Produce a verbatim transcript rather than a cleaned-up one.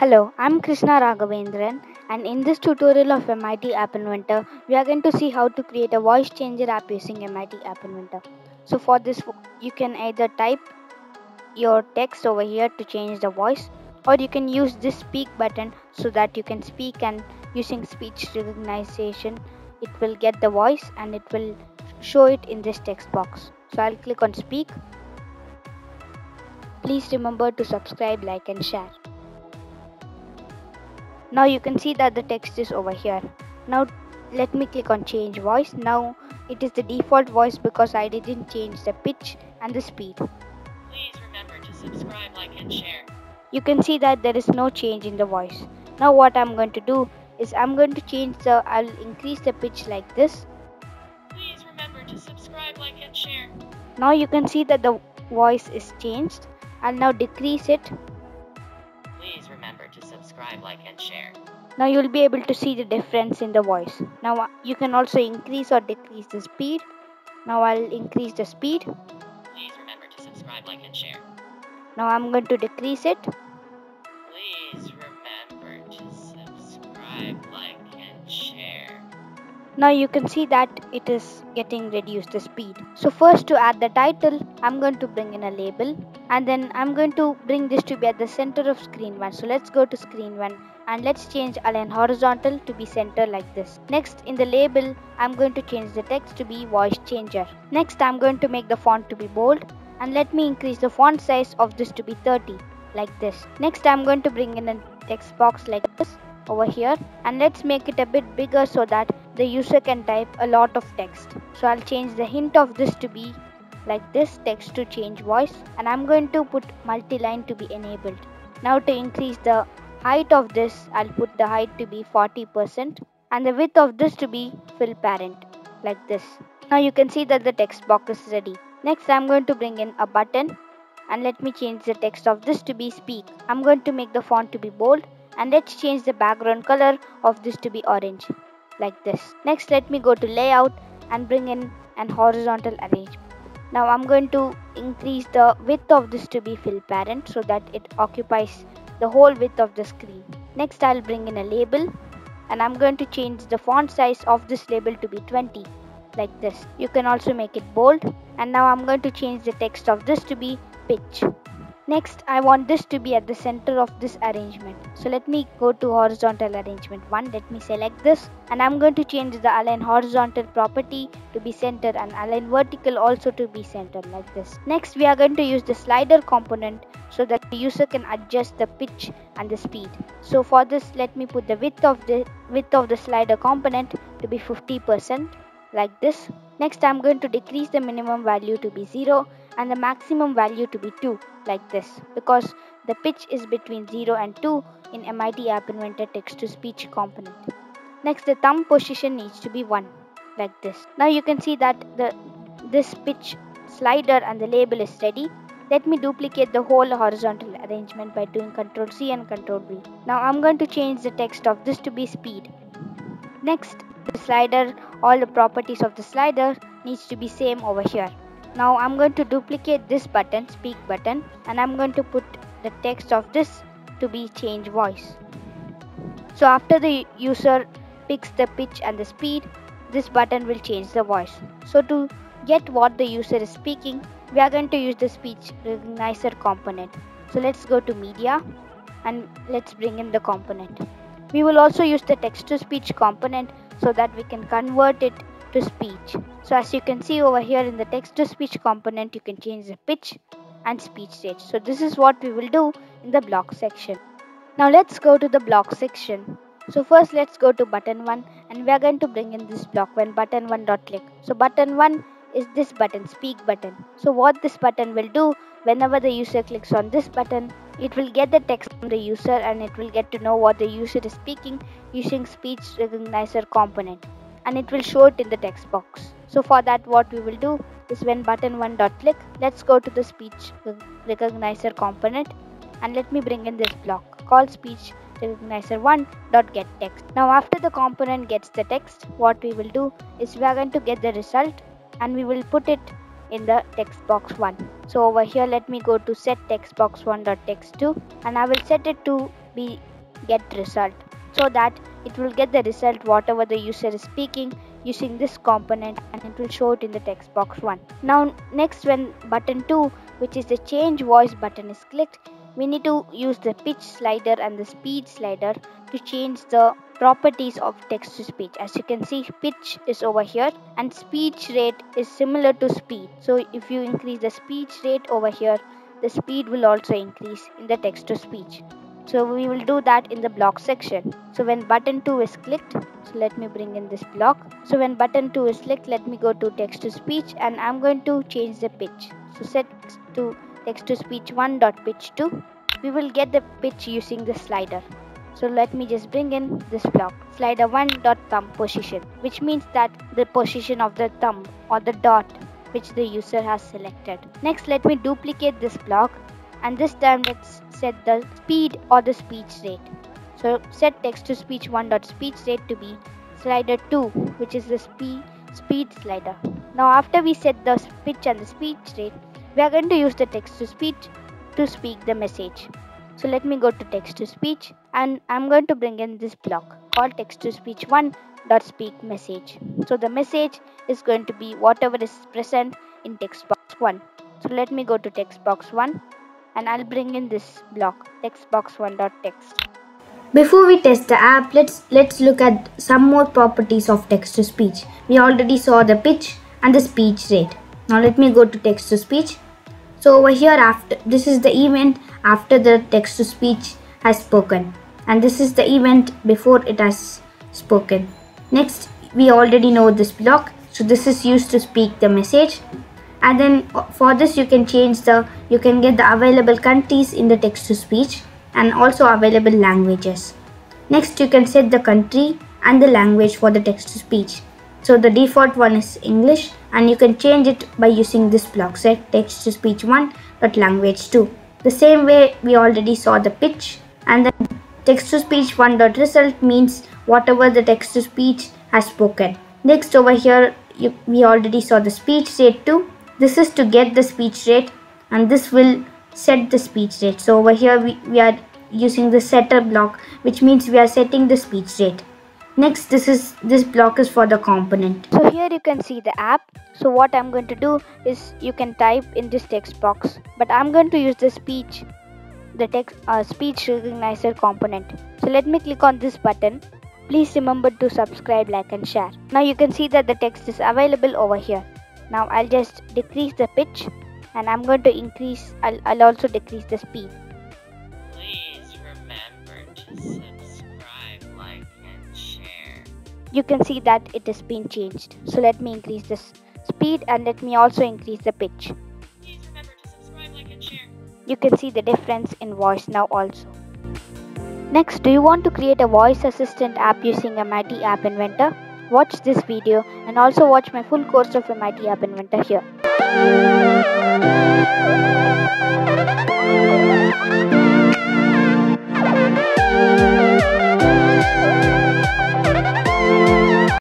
Hello, I'm Krishna Raghavendran, and in this tutorial of M I T App Inventor, we are going to see how to create a voice changer app using M I T App Inventor. So for this, you can either type your text over here to change the voice, or you can use this speak button so that you can speak, and using speech recognition, it will get the voice and it will show it in this text box. So I'll click on speak. Please remember to subscribe, like and share. Now you can see that the text is over here. Now let me click on change voice. Now it is the default voice because I didn't change the pitch and the speed. Please remember to subscribe, like and share. You can see that there is no change in the voice. Now what I'm going to do is I'm going to change the, I'll increase the pitch like this. Please remember to subscribe, like and share. Now you can see that the voice is changed. I'll now decrease it. Please remember to subscribe, like and share. Now you'll be able to see the difference in the voice. Now you can also increase or decrease the speed. Now I'll increase the speed. Please remember to subscribe, like and share. Now I'm going to decrease it. Please remember to subscribe, like and share. Now you can see that it is getting reduced the speed. So first, to add the title, I'm going to bring in a label, and then I'm going to bring this to be at the center of screen one. So let's go to screen one and let's change align horizontal to be center like this. Next, in the label, I'm going to change the text to be voice changer. Next, I'm going to make the font to be bold, and let me increase the font size of this to be thirty like this. Next, I'm going to bring in a text box like this over here, and let's make it a bit bigger so that the user can type a lot of text. So I'll change the hint of this to be like this, text to change voice, and I'm going to put multi-line to be enabled. Now to increase the height of this, I'll put the height to be forty percent and the width of this to be fill parent like this. Now you can see that the text box is ready. Next, I'm going to bring in a button, and let me change the text of this to be speak. I'm going to make the font to be bold, and let's change the background color of this to be orange like this. Next, let me go to layout and bring in an horizontal arrangement. Now I'm going to increase the width of this to be fill parent so that it occupies the whole width of the screen. Next, I'll bring in a label, and I'm going to change the font size of this label to be twenty like this. You can also make it bold, and now I'm going to change the text of this to be pitch. Next, I want this to be at the center of this arrangement. So let me go to horizontal arrangement one. Let me select this, and I'm going to change the align horizontal property to be center and align vertical also to be center like this. Next, we are going to use the slider component so that the user can adjust the pitch and the speed. So for this, let me put the width of the width of the slider component to be fifty percent like this. Next, I'm going to decrease the minimum value to be zero and the maximum value to be two like this, because the pitch is between zero and two in M I T App Inventor text to speech component. Next, the thumb position needs to be one like this. Now you can see that the this pitch slider and the label is ready. Let me duplicate the whole horizontal arrangement by doing control C and control V. Now I'm going to change the text of this to be speed. Next, the slider, all the properties of the slider needs to be same over here. Now I'm going to duplicate this button, speak button, and I'm going to put the text of this to be change voice. So after the user picks the pitch and the speed, this button will change the voice. So to get what the user is speaking, we are going to use the speech recognizer component. So let's go to media and let's bring in the component. We will also use the text to speech component so that we can convert it to speech. So as you can see over here in the text to speech component, you can change the pitch and speech rate. So this is what we will do in the block section. Now let's go to the block section. So first, let's go to button one, and we are going to bring in this block when button one dot click. So button one is this button, speak button. So what this button will do, whenever the user clicks on this button, it will get the text from the user and it will get to know what the user is speaking using speech recognizer component, and it will show it in the text box. So for that, what we will do is when button one dot click, let's go to the speech recognizer component, and let me bring in this block called speech recognizer one dot get text. Now after the component gets the text, what we will do is we are going to get the result, and we will put it in the text box one. So over here, let me go to set text box one dot text two, and I will set it to be get result, so that it will get the result whatever the user is speaking using this component, and it will show it in the text box one. Now next, when button two, which is the change voice button, is clicked, we need to use the pitch slider and the speed slider to change the properties of text to speech. As you can see, pitch is over here and speech rate is similar to speed. So if you increase the speech rate over here, the speed will also increase in the text to speech. So we will do that in the block section. So when button two is clicked, so let me bring in this block. So when button two is clicked, let me go to text to speech and I'm going to change the pitch. So set to text to speech one dot pitch two. We will get the pitch using the slider. So let me just bring in this block. Slider one dot thumb position, which means that the position of the thumb or the dot which the user has selected. Next, let me duplicate this block. And this time let's set the speed or the speech rate. So set text to speech one dot speech rate to be slider two, which is the speed speed slider. Now after we set the pitch and the speech rate, we are going to use the text to speech to speak the message. So let me go to text to speech and I'm going to bring in this block called text to speech one dot speak message. So the message is going to be whatever is present in text box one. So let me go to text box one. And I'll bring in this block, text box one dot text. Before we test the app, let's let's look at some more properties of text to speech. We already saw the pitch and the speech rate. Now let me go to text to speech. So over here, after this is the event after the text to speech has spoken, and this is the event before it has spoken. Next, we already know this block, so this is used to speak the message. And then for this you can change the, you can get the available countries in the text to speech and also available languages. Next you can set the country and the language for the text to speech. So the default one is English and you can change it by using this block, set text to speech one dot language two. The same way we already saw the pitch, and then text to speech one dot result means whatever the text to speech has spoken. Next over here you, we already saw the speech rate too. This is to get the speech rate and this will set the speech rate. So over here we, we are using the setter block, which means we are setting the speech rate. Next, this is this block is for the component. So here you can see the app. So what I'm going to do is you can type in this text box, but I'm going to use the speech, the text uh, speech recognizer component. So let me click on this button. Please remember to subscribe, like and share. Now you can see that the text is available over here. Now I'll just decrease the pitch and I'm going to increase, I'll, I'll also decrease the speed. Please remember to subscribe, like and share. You can see that it has been changed. So let me increase the speed and let me also increase the pitch. Please remember to subscribe, like and share. You can see the difference in voice now also. Next, do you want to create a voice assistant app using M I T App Inventor? Watch this video and also watch my full course of M I T App Inventor here.